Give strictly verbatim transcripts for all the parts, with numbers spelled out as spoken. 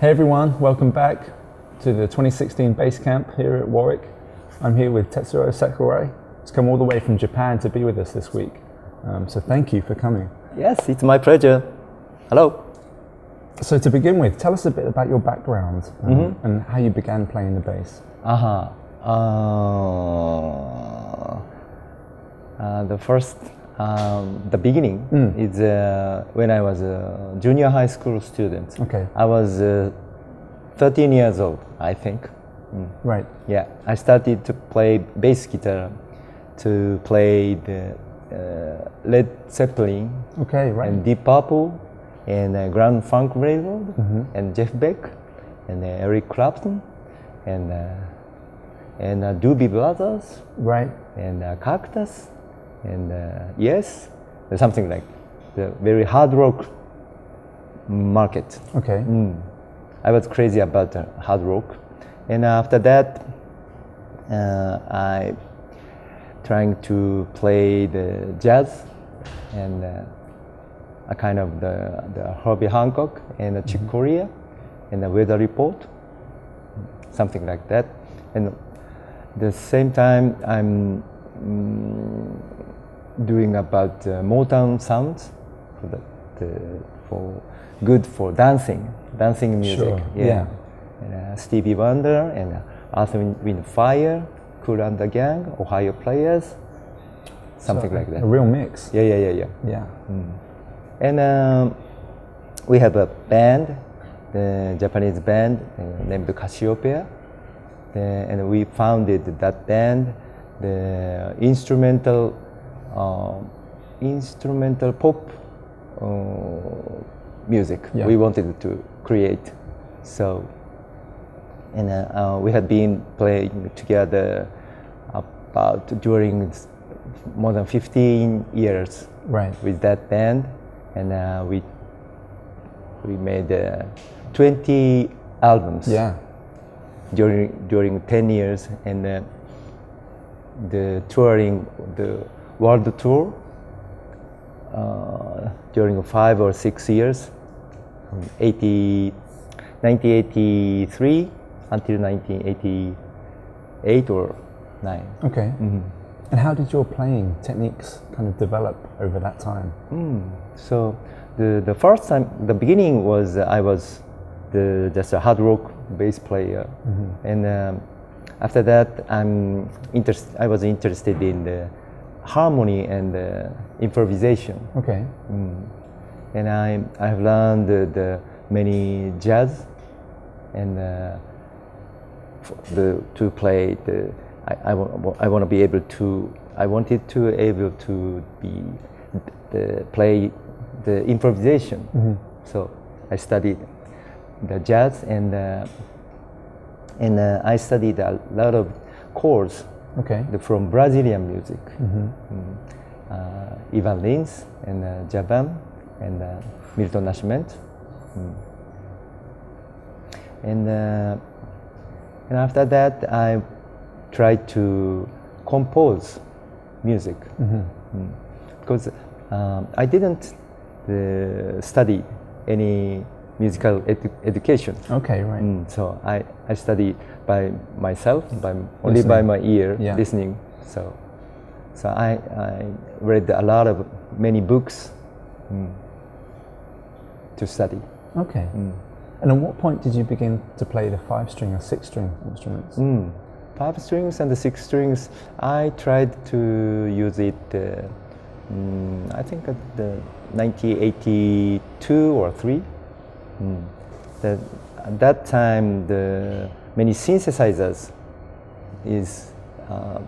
Hey everyone, welcome back to the twenty sixteen Bass Camp here at Warwick. I'm here with Tetsuo Sakurai. He's come all the way from Japan to be with us this week. Um, so thank you for coming. Yes, it's my pleasure. Hello. So to begin with, tell us a bit about your background um, mm-hmm. and how you began playing the bass. Uh-huh. Uh, uh, the first, um, the beginning mm. is uh, when I was a junior high school student. Okay. I was uh, thirteen years old, I think. Mm. Right. Yeah, I started to play bass guitar, to play the uh, Led Zeppelin, okay, right, and Deep Purple, and uh, Grand Funk Railroad, mm-hmm. and Jeff Beck, and uh, Eric Clapton, and uh, and uh, Doobie Brothers, right, and uh, Cactus, and uh, yes, something like the very hard rock market. Okay. Mm. I was crazy about uh, hard rock, and after that, uh, I trying to play the jazz and. Uh, A kind of the, the Herbie Hancock and the Chick Corea and the Weather Report, something like that. And at the same time, I'm mm, doing about uh, Motown sounds for, the, the, for good for dancing, dancing music. Sure. Yeah, yeah. And, uh, Stevie Wonder and uh, Arthur Winfire, Kool and the Gang, Ohio Players, something so, like that. A real mix. Yeah, yeah, yeah, yeah. Yeah. Mm. And um, we have a band, the Japanese band uh, named Casiopea, uh, and we founded that band, the instrumental, uh, instrumental pop uh, music. Yeah. We wanted to create. So, and uh, uh, we had been playing together about during more than fifteen years, right, with that band. And uh, we we made uh, twenty albums. Yeah. During during ten years, and uh, the touring the world tour uh, during five or six years, from nineteen eighty-three until nineteen eighty-eight or nine. Okay. Mm-hmm. And how did your playing techniques kind of develop over that time? Mm. So the the first time, the beginning was uh, I was the, just a hard rock bass player, mm-hmm. and um, after that I'm interest, I was interested in the harmony and the improvisation. Okay. Mm. And I I have learned the, the many jazz, and uh, the to play the. I, I, I want to be able to. I wanted to able to be the, play the improvisation. Mm-hmm. So I studied the jazz, and uh, and uh, I studied a lot of chords. Okay. The, from Brazilian music. Mm-hmm. Mm-hmm. Uh, Ivan Lins and uh, Javim and uh, Milton Nascimento. Mm. And uh, and after that I. Try to compose music, mm-hmm. mm. because um, I didn't uh, study any musical edu education. Okay, right. Mm. So I, I study by myself, by only by my ear, yeah. listening. So so I, I read a lot of many books mm. to study. Okay. Mm. And at what point did you begin to play the five string or six string instruments? Mm. Five strings and the six strings. I tried to use it. Uh, mm, I think at the nineteen eighty-two or three. Mm. That at that time, the many synthesizers is uh,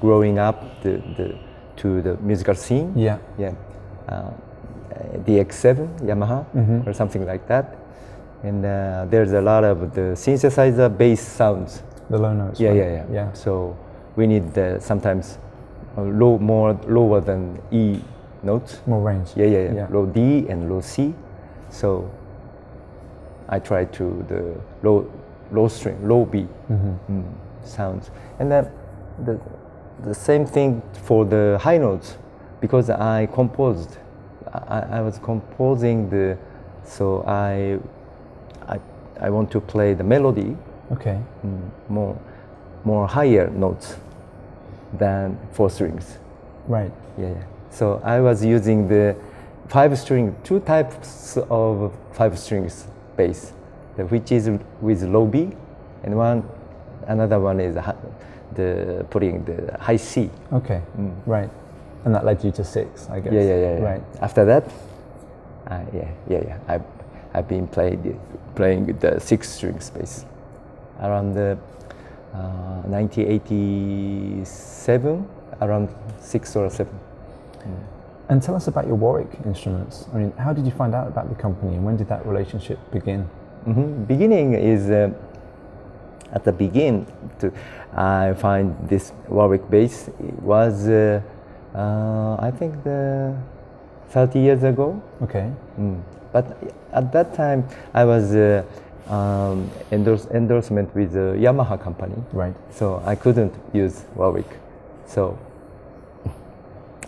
growing up the, the to the musical scene. Yeah, yeah. Uh, the X seven Yamaha, mm-hmm. or something like that. And uh, there's a lot of the synthesizer based sounds. The low notes. Yeah, right? yeah, yeah, yeah. So we need the, sometimes low, more lower than E notes. More range. Yeah, yeah, yeah, yeah. Low D and low C. So I try to the low, low string, low B mm-hmm. mm, sounds, and then the the same thing for the high notes, because I composed, I, I was composing the, so I I I want to play the melody. Okay. More, more higher notes than four strings. Right. Yeah, yeah. So I was using the five string, two types of five strings bass, which is with low B, and one, another one is the putting the high C. Okay. Mm. Right. And that led you to six, I guess. Yeah, yeah, yeah. yeah. Right. After that, uh, yeah, yeah, yeah. I, I've been played, playing the six string bass. Around the uh, nineteen eighty-seven, around six or seven. Mm. And tell us about your Warwick instruments. I mean, how did you find out about the company, and when did that relationship begin? Mm-hmm. Beginning is uh, at the begin. To, I find this Warwick bass was, uh, uh, I think, the thirty years ago. Okay. Mm. But at that time, I was. Uh, Um, endorse, endorsement with the Yamaha company, right? So I couldn't use Warwick. So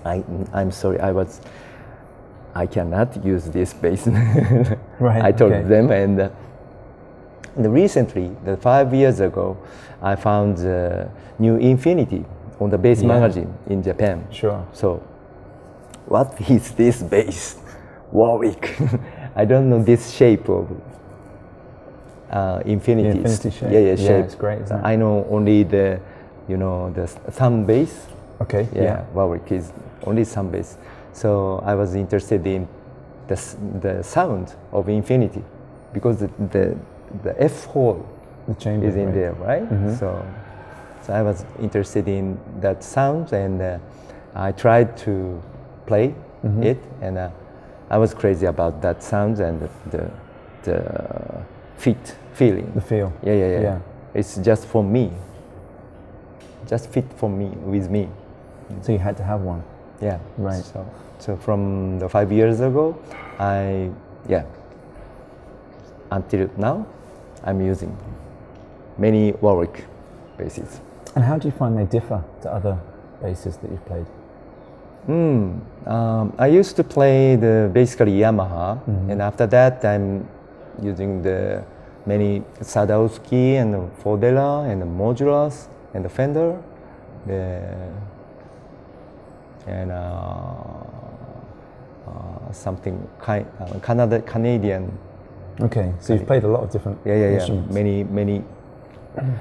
I, I'm sorry, I was, I cannot use this bass. Right. I told okay. them, and, uh, and recently, the five years ago, I found the new Infinity on the bass yeah. magazine in Japan. Sure. So what is this bass, Warwick? I don't know this shape of. Uh, infinities. The infinity shape. Yeah, yeah, shape. Yeah, it's great, isn't it? I know only the, you know, the thumb bass. Okay. Yeah, yeah. Warwick is only thumb bass. So I was interested in the the sound of Infinity, because the the, the F hole the chamber, is in right. there, right? Mm-hmm. So, so I was interested in that sound, and uh, I tried to play mm-hmm. it, and uh, I was crazy about that sound and the the. the fit feeling the feel yeah, yeah yeah yeah it's just for me, just fit for me, with me. So you had to have one. Yeah, right. So, so from the five years ago I yeah until now I'm using many Warwick basses. And how do you find they differ to other basses that you've played? Mm, um, I used to play the basically Yamaha, mm-hmm. and after that I'm using the many Sadowski and Fodela and Modulus and the Fender, the, and uh, uh, something kind uh, Canada Canadian. Okay, so you've played a lot of different. Yeah, yeah, yeah. Many, many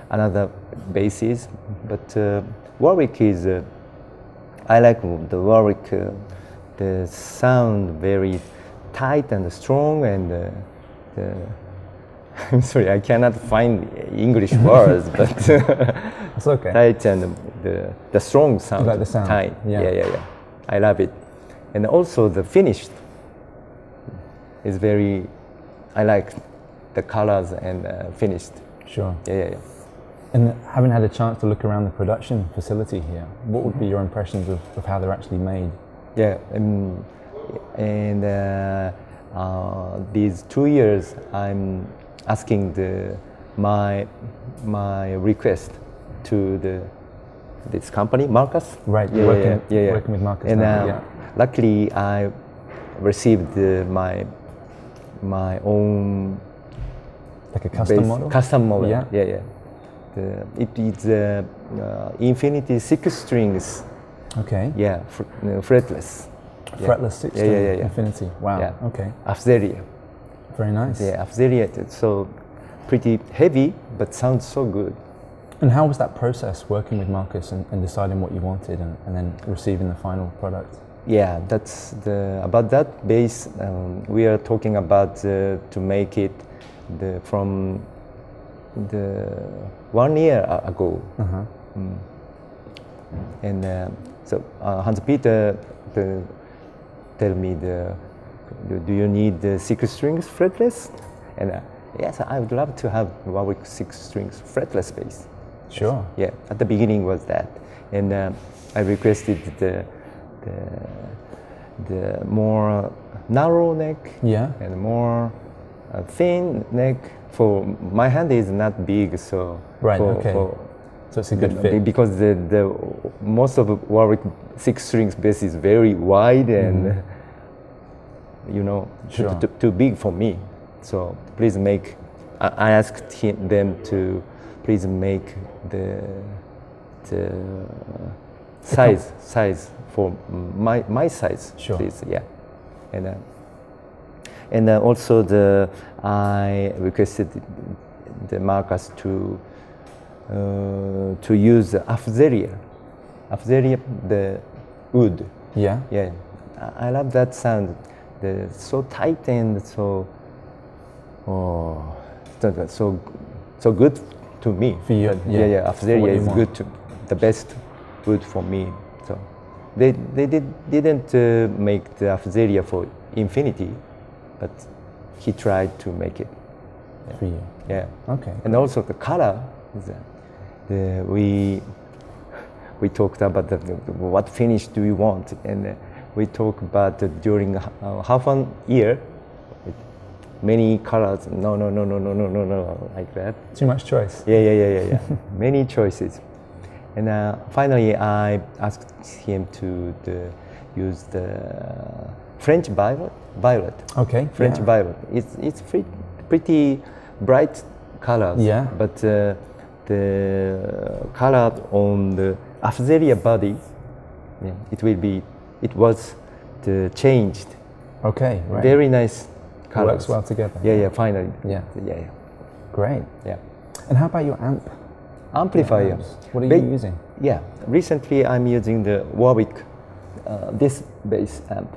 another basses, but uh, Warwick is. Uh, I like the Warwick. Uh, the sound very tight and strong and. Uh, Uh, I'm sorry, I cannot find English words, but it's okay. Tight and the, the strong sound. Like the sound. Tight. Yeah. yeah, yeah, yeah. I love it, and also the finished is very. I like the colors and uh, finished. Sure. Yeah, yeah, yeah. And having had a chance to look around the production facility here, what would be your impressions of, of how they're actually made? Yeah, um, and. Uh, Uh, these two years, I'm asking the, my my request to the this company, Marcus. Right, yeah, working, yeah, yeah, yeah. working with Marcus. And now, uh, yeah. luckily, I received uh, my my own like a custom base, model. Custom model, yeah, yeah, yeah. The, it is uh, uh, Infinity six strings. Okay. Yeah, fr uh, fretless. Yeah. Fretless six string, yeah, yeah, yeah, yeah. Infinity. Wow. Yeah. Okay. Afzelia. Very nice. Yeah, Afzelia. It's so pretty heavy, but sounds so good. And how was that process working with Marcus and, and deciding what you wanted, and, and then receiving the final product? Yeah, that's the about that bass. Um, we are talking about uh, to make it the, from the one year ago, uh-huh. mm. and uh, so uh, Hans-Peter the. Tell me the, do you need the six strings fretless? And uh, yes, I would love to have Warwick six strings fretless bass. Sure. Yeah. At the beginning was that, and uh, I requested the, the the more narrow neck. Yeah. And more uh, thin neck. For my hand is not big, so right. For, okay. For so it's a good the, fit because the the most of Warwick six strings bass is very wide and mm. you know sure. too, too big for me. So please make I asked him, them to please make the, the size size for my my size, sure. Please, yeah, and uh, and uh, also the I requested the Marcus to uh, to use Afzelia, Afzelia the wood. Yeah, yeah, I, I love that sound. The so tight and so oh. So, so good to me. For you, yeah, yeah, yeah. Afzelia is good to the best wood for me. So, they they did didn't uh, make the Afzelia for Infinity, but he tried to make it. Yeah. For you, yeah. Okay. And also the color. The, we we talked about the, what finish do you want, and uh, we talked about uh, during uh, half an year. Many colors, no, no, no, no, no, no, no, no, like that. Too much choice. Yeah, yeah, yeah, yeah, yeah. Many choices. And uh, finally, I asked him to the, use the French violet. violet. Okay. French yeah. violet. It's it's pretty, pretty bright colors. Yeah. But uh, the color on the Afzelia body, yeah, it will be, it was the changed. Okay. Right. Very nice. Colors. Works well together. Yeah, yeah, finally. Yeah, yeah, yeah. Great. Yeah. And how about your amp? Amplifiers. What are ba you using? Yeah. Recently, I'm using the Warwick, uh, this bass amp.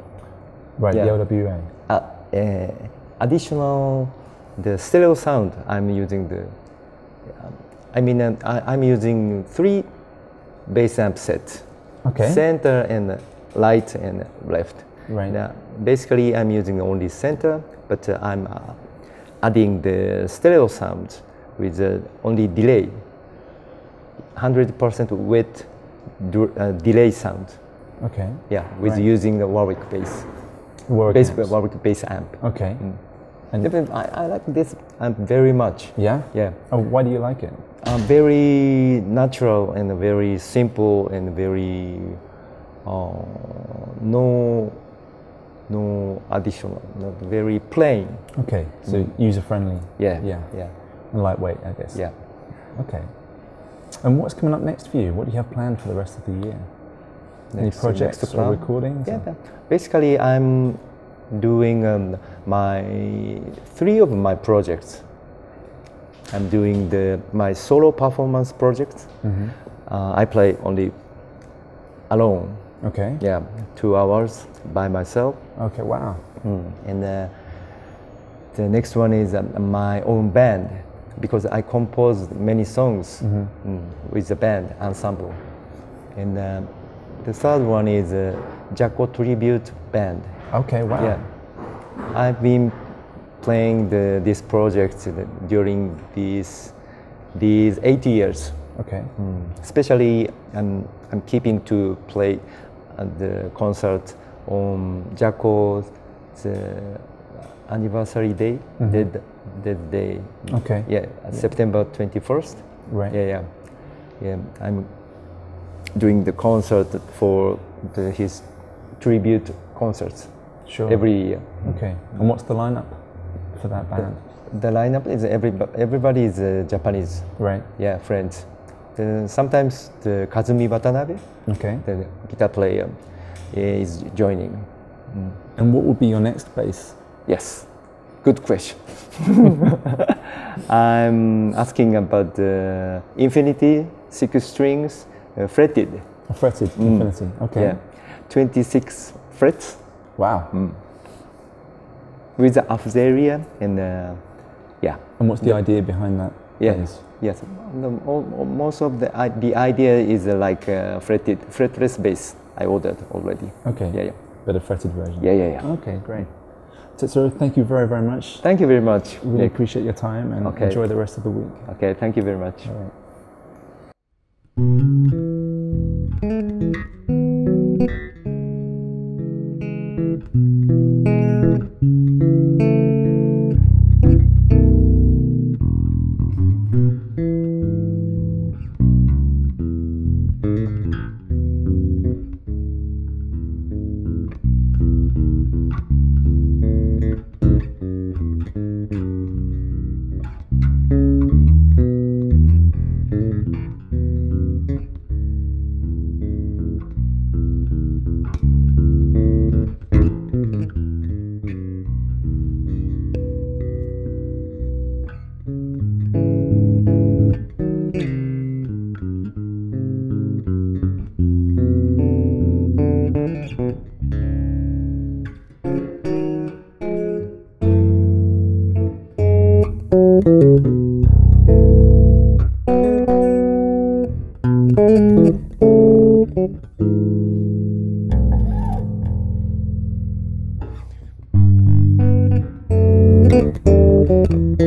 Right. Yeah. The L W A. Uh, uh, additional, the stereo sound. I'm using the. Um, I mean, um, I, I'm using three bass amp sets. Okay. Center and right and left. Right. Now, basically, I'm using only center. But uh, I'm uh, adding the stereo sound with uh, only delay, one hundred percent with uh, delay sound. Okay. Yeah, with right. using the Warwick bass. Warwick bass, Warwick bass amp. Okay. Mm. And I, I like this amp very much. Yeah? Yeah. Oh, why do you like it? Uh, very natural and very simple and very uh, no. No additional, not very plain. Okay, so mm. user friendly. Yeah, yeah, yeah. And lightweight, I guess. Yeah. Okay. And what's coming up next for you? What do you have planned for the rest of the year? Next, Any projects next or recordings? Yeah, or? Basically I'm doing um, my three of my projects. I'm doing the my solo performance project. Mm-hmm. uh, I play only alone. Okay. Yeah, two hours by myself. Okay, wow. Mm. And uh, the next one is uh, my own band, because I composed many songs mm-hmm. mm, with the band ensemble. And uh, the third one is a Jaco tribute band. Okay, wow. Yeah, I've been playing the, this project during these these eight years. Okay. Mm. Especially, I'm I'm keeping to play. The concert on Jaco's anniversary day, mm-hmm. that, that day. Okay. Yeah, yeah. September twenty-first. Right. Yeah, yeah, yeah. I'm doing the concert for the, his tribute concerts. Sure. Every year. Okay. And what's the lineup for that band? The, the lineup is every everybody is uh, Japanese. Right. Yeah, friends. The, sometimes the Kazumi Watanabe, okay. the guitar player, is joining. Mm. And what would be your next bass? Yes, good question. I'm asking about the uh, Infinity, six strings, uh, fretted. A fretted, mm. Infinity, okay. Yeah. twenty-six frets. Wow. Mm. With the Afzelia and uh, yeah. And what's the, the idea behind that? Yeah. Bass? Yes, the, all, most of the, uh, the idea is uh, like uh, fretted, fretless bass I ordered already. Okay, yeah, yeah. But a fretted version. Yeah, yeah, yeah. Okay, great. Tetsuo, thank you very, very much. Thank you very much. Really yeah. appreciate your time and okay. enjoy the rest of the week. Okay, thank you very much. All right.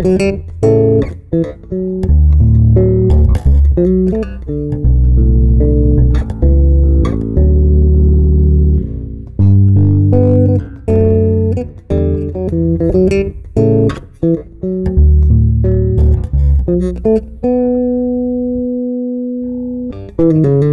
Thank you.